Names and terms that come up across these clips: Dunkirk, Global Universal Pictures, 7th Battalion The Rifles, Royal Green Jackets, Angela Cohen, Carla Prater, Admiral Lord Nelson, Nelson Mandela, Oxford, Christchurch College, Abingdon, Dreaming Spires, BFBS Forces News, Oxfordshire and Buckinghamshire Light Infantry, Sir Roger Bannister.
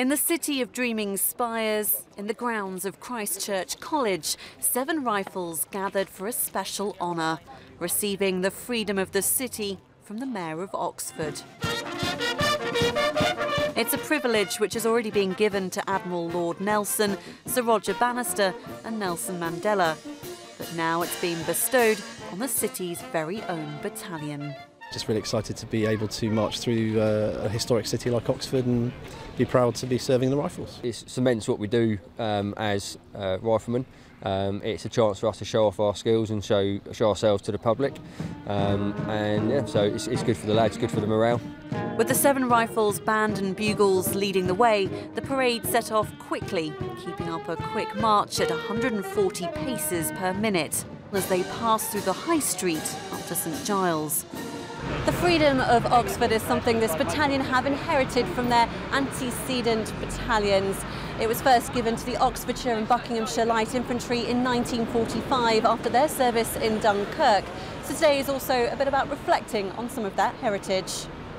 In the city of Dreaming Spires, in the grounds of Christchurch College, 7 Rifles gathered for a special honour, receiving the freedom of the city from the Mayor of Oxford. It's a privilege which has already been given to Admiral Lord Nelson, Sir Roger Bannister and Nelson Mandela. But now it's been bestowed on the city's very own battalion. Just really excited to be able to march through a historic city like Oxford and be proud to be serving the Rifles. It cements what we do as riflemen. It's a chance for us to show off our skills and show ourselves to the public. So it's good for the lads, good for the morale. With the 7 Rifles, band and bugles leading the way, the parade set off quickly, keeping up a quick march at 140 paces per minute as they passed through the High Street up to St Giles. The freedom of Oxford is something this battalion have inherited from their antecedent battalions. It was first given to the Oxfordshire and Buckinghamshire Light Infantry in 1945 after their service in Dunkirk. So today is also a bit about reflecting on some of that heritage.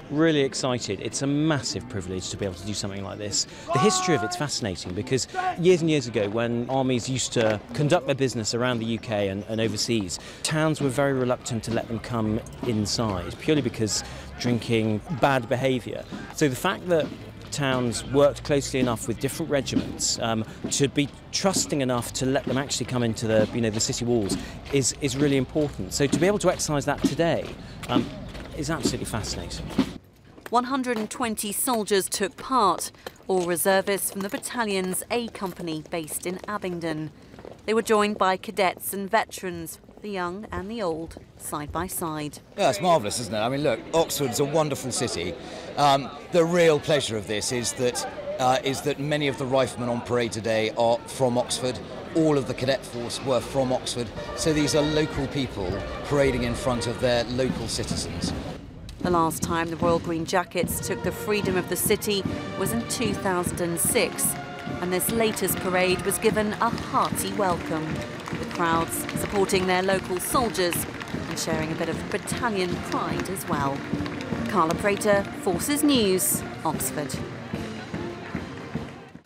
Really excited. It's a massive privilege to be able to do something like this. The history of it's fascinating because years and years ago, when armies used to conduct their business around the UK and overseas, towns were very reluctant to let them come inside purely because drinking, bad behaviour. So the fact that towns worked closely enough with different regiments to be trusting enough to let them actually come into the the city walls is really important. So to be able to exercise that today is absolutely fascinating. 120 soldiers took part, all reservists from the battalion's A Company based in Abingdon. They were joined by cadets and veterans, the young and the old, side by side. Yeah, it's marvellous, isn't it? I mean, look, Oxford's a wonderful city. The real pleasure of this is that many of the riflemen on parade today are from Oxford. All of the cadet force were from Oxford, so these are local people parading in front of their local citizens. The last time the Royal Green Jackets took the freedom of the city was in 2006, and this latest parade was given a hearty welcome, with crowds supporting their local soldiers and sharing a bit of battalion pride as well. Carla Prater, Forces News, Oxford.